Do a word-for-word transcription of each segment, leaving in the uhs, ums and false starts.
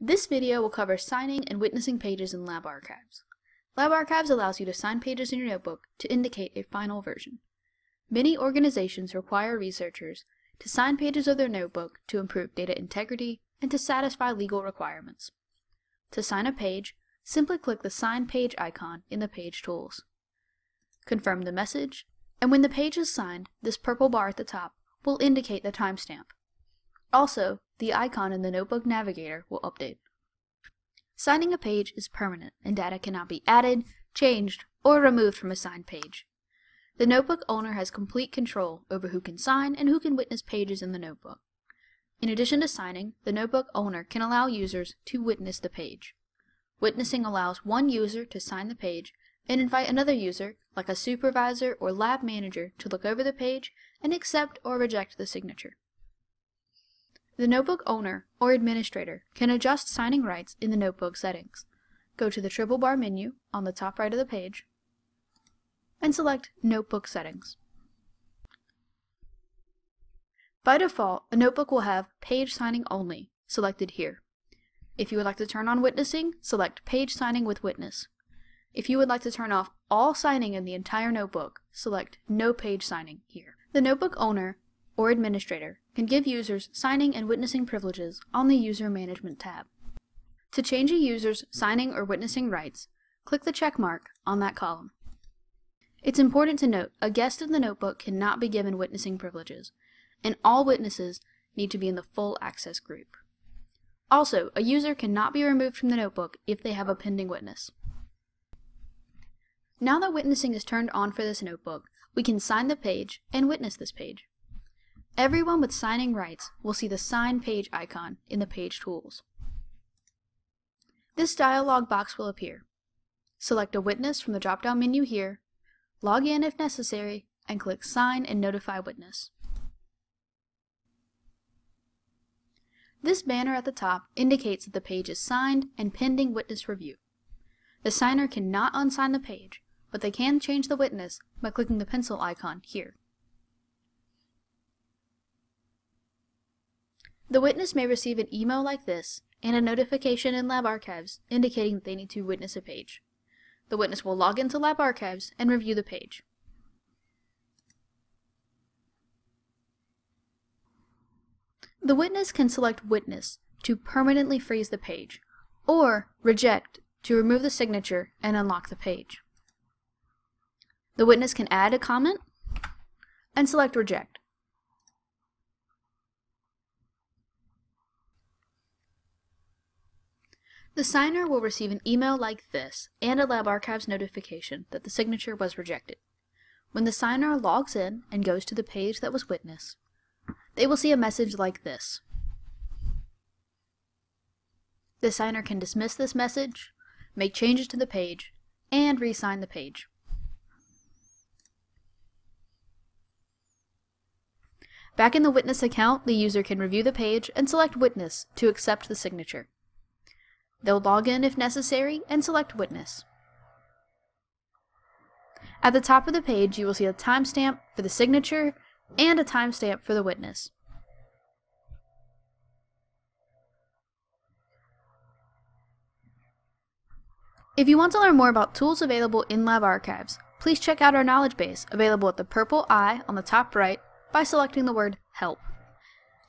This video will cover signing and witnessing pages in LabArchives. LabArchives allows you to sign pages in your notebook to indicate a final version. Many organizations require researchers to sign pages of their notebook to improve data integrity and to satisfy legal requirements. To sign a page, simply click the Sign Page icon in the Page Tools. Confirm the message, and when the page is signed, this purple bar at the top will indicate the timestamp. Also, the icon in the Notebook Navigator will update. Signing a page is permanent, and data cannot be added, changed, or removed from a signed page. The notebook owner has complete control over who can sign and who can witness pages in the notebook. In addition to signing, the notebook owner can allow users to witness the page. Witnessing allows one user to sign the page and invite another user, like a supervisor or lab manager, to look over the page and accept or reject the signature. The notebook owner or administrator can adjust signing rights in the notebook settings. Go to the triple bar menu on the top right of the page and select Notebook Settings. By default, a notebook will have Page Signing Only selected here. If you would like to turn on witnessing, select Page Signing with Witness. If you would like to turn off all signing in the entire notebook, select No Page Signing here. The notebook owner or administrator can give users signing and witnessing privileges on the User Management tab. To change a user's signing or witnessing rights, click the check mark on that column. It's important to note a guest in the notebook cannot be given witnessing privileges, and all witnesses need to be in the full access group. Also, a user cannot be removed from the notebook if they have a pending witness. Now that witnessing is turned on for this notebook, we can sign the page and witness this page. Everyone with signing rights will see the Sign Page icon in the Page Tools. This dialog box will appear. Select a witness from the drop-down menu here, log in if necessary, and click Sign and Notify Witness. This banner at the top indicates that the page is signed and pending witness review. The signer cannot unsign the page, but they can change the witness by clicking the pencil icon here. The witness may receive an email like this and a notification in LabArchives indicating that they need to witness a page. The witness will log into LabArchives and review the page. The witness can select Witness to permanently freeze the page, or Reject to remove the signature and unlock the page. The witness can add a comment and select Reject. The signer will receive an email like this and a LabArchives notification that the signature was rejected. When the signer logs in and goes to the page that was witnessed, they will see a message like this. The signer can dismiss this message, make changes to the page, and re-sign the page. Back in the witness account, the user can review the page and select Witness to accept the signature. They'll log in if necessary and select Witness. At the top of the page, you will see a timestamp for the signature and a timestamp for the witness. If you want to learn more about tools available in LabArchives, please check out our knowledge base available at the purple eye on the top right by selecting the word Help.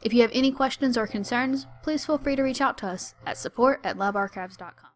If you have any questions or concerns, please feel free to reach out to us at support at labarchives dot com.